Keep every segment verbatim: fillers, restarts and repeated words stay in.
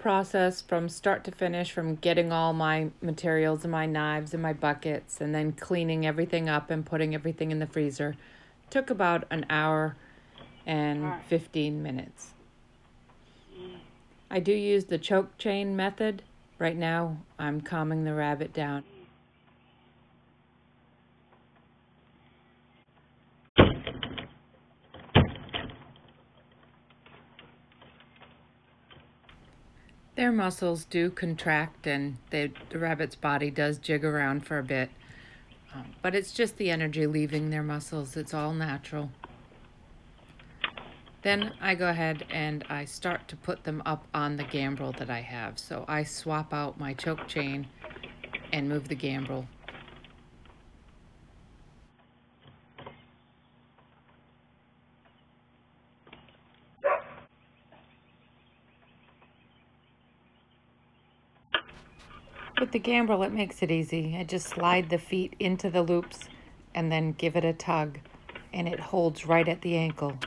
process from start to finish, from getting all my materials and my knives and my buckets and then cleaning everything up and putting everything in the freezer, took about an hour and right. fifteen minutes. Mm. I do use the choke chain method. Right now, I'm calming the rabbit down. Their muscles do contract and they, the rabbit's body does jig around for a bit, um, but it's just the energy leaving their muscles. It's all natural. Then I go ahead and I start to put them up on the gambrel that I have. So I swap out my choke chain and move the gambrel. With the gambrel, it makes it easy. I just slide the feet into the loops and then give it a tug, and it holds right at the ankle.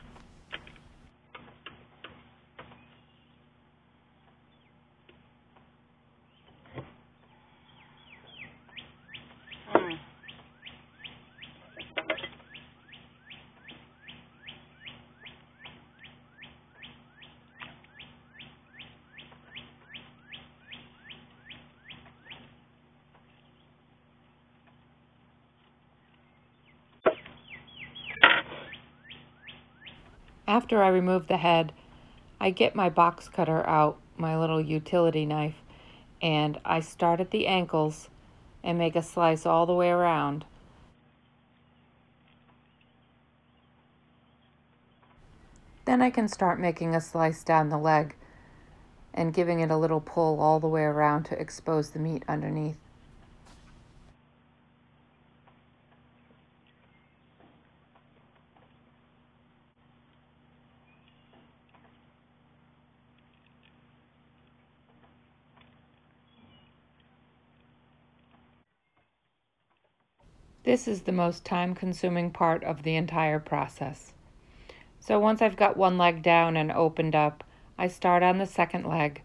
Mm. After I remove the head, I get my box cutter out, my little utility knife, and I start at the ankles and make a slice all the way around. Then I can start making a slice down the leg and giving it a little pull all the way around to expose the meat underneath. This is the most time-consuming part of the entire process. So once I've got one leg down and opened up, I start on the second leg,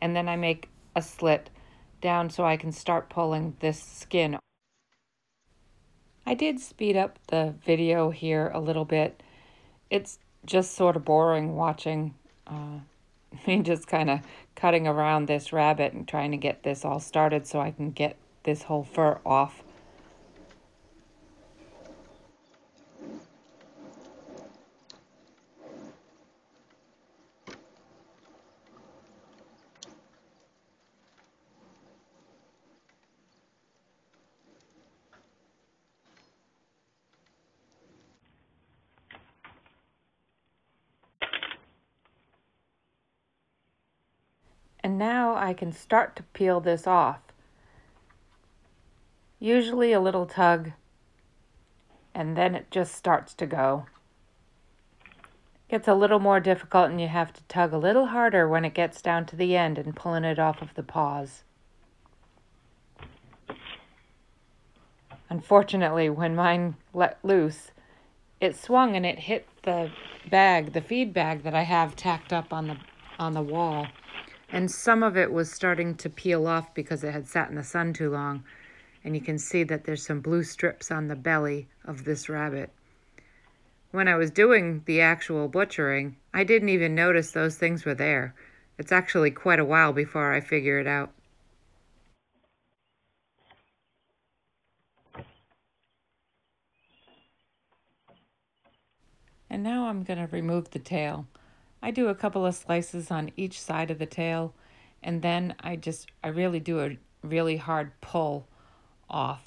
and then I make a slit down so I can start pulling this skin. I did speed up the video here a little bit. It's just sort of boring watching uh, me just kind of cutting around this rabbit and trying to get this all started so I can get this whole fur off. And now I can start to peel this off. Usually a little tug, and then it just starts to go. It gets a little more difficult, and you have to tug a little harder when it gets down to the end and pulling it off of the paws. Unfortunately, when mine let loose, it swung and it hit the bag, the feed bag that I have tacked up on the, on the wall. And some of it was starting to peel off because it had sat in the sun too long. And you can see that there's some blue strips on the belly of this rabbit. When I was doing the actual butchering, I didn't even notice those things were there. It's actually quite a while before I figure it out. And now I'm going to remove the tail. I do a couple of slices on each side of the tail, and then I just, I really do a really hard pull off.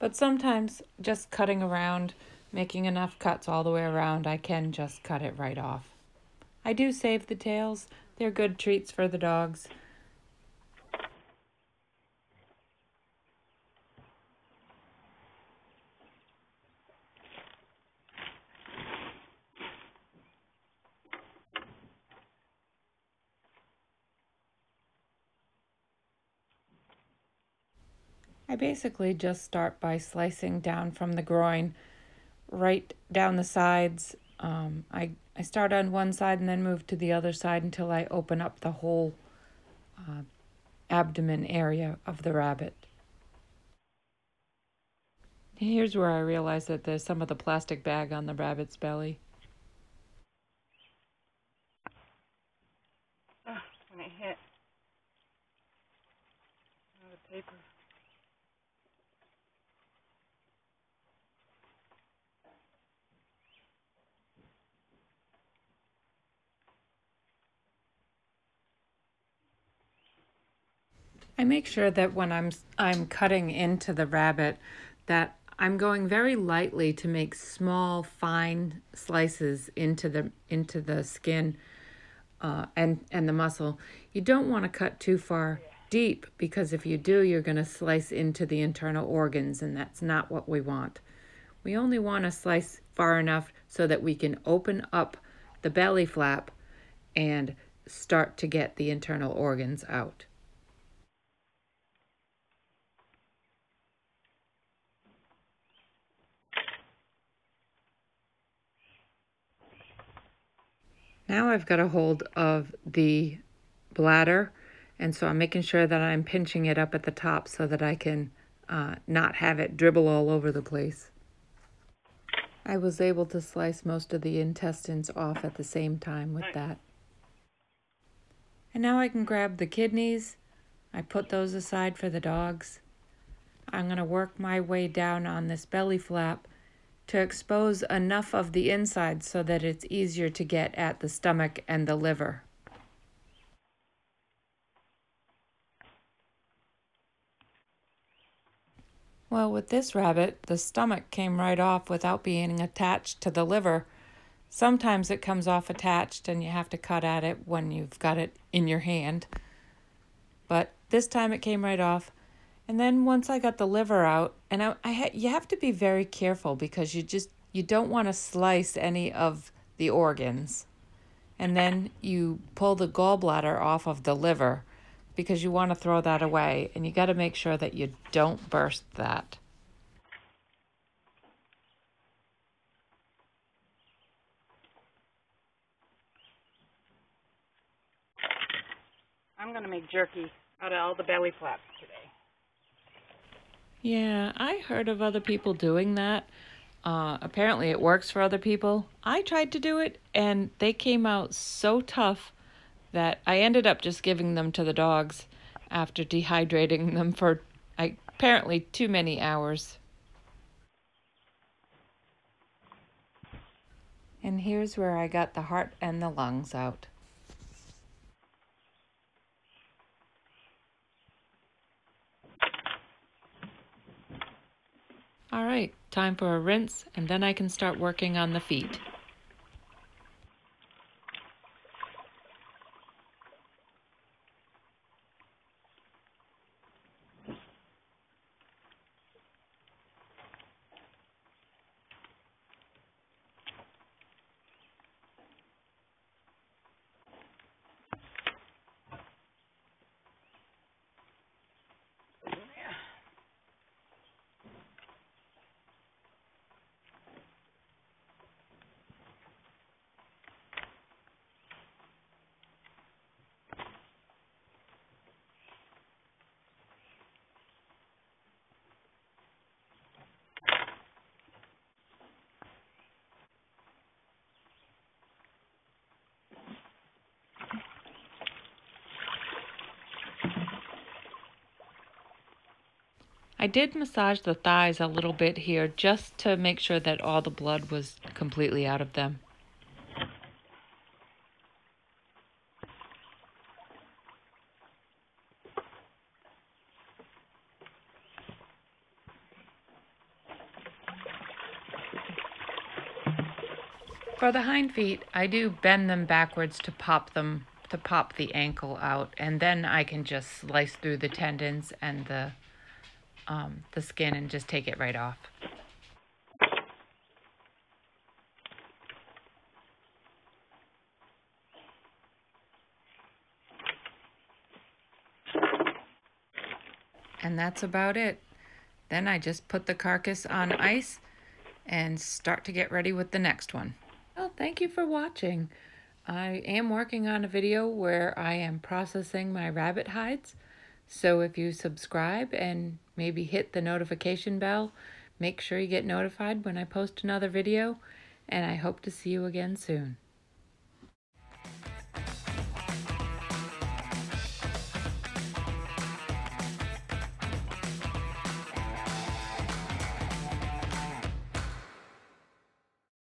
But sometimes just cutting around, making enough cuts all the way around, I can just cut it right off. I do save the tails. They're good treats for the dogs. I basically just start by slicing down from the groin right down the sides. Um, I, I start on one side and then move to the other side until I open up the whole uh, abdomen area of the rabbit. Here's where I realize that there's some of the plastic bag on the rabbit's belly. Oh, when it hit. Oh, the paper. I make sure that when I'm I'm cutting into the rabbit that I'm going very lightly to make small, fine slices into the into the skin uh, and, and the muscle. You don't want to cut too far deep, because if you do, you're going to slice into the internal organs, and that's not what we want. We only want to slice far enough so that we can open up the belly flap and start to get the internal organs out. Now I've got a hold of the bladder, and so I'm making sure that I'm pinching it up at the top so that I can uh, not have it dribble all over the place. I was able to slice most of the intestines off at the same time with that. And now I can grab the kidneys. I put those aside for the dogs. I'm going to work my way down on this belly flap to expose enough of the inside so that it's easier to get at the stomach and the liver. Well, with this rabbit, the stomach came right off without being attached to the liver. Sometimes it comes off attached and you have to cut at it when you've got it in your hand. But this time it came right off. And then once I got the liver out, and I, I ha you have to be very careful, because you just you don't want to slice any of the organs. And then you pull the gallbladder off of the liver, because you want to throw that away, and you got to make sure that you don't burst that. I'm going to make jerky out of all the belly flaps today. Yeah, I heard of other people doing that. Uh, apparently it works for other people. I tried to do it, and they came out so tough that I ended up just giving them to the dogs after dehydrating them for I, apparently too many hours. And here's where I got the heart and the lungs out. All right, time for a rinse, and then I can start working on the feet. I did massage the thighs a little bit here just to make sure that all the blood was completely out of them. For the hind feet, I do bend them backwards to pop them, to pop the ankle out, and then I can just slice through the tendons and the Um, the skin and just take it right off. And that's about it. Then I just put the carcass on ice and start to get ready with the next one. Well, thank you for watching. I am working on a video where I am processing my rabbit hides. So if you subscribe and maybe hit the notification bell, make sure you get notified when I post another video, and I hope to see you again soon.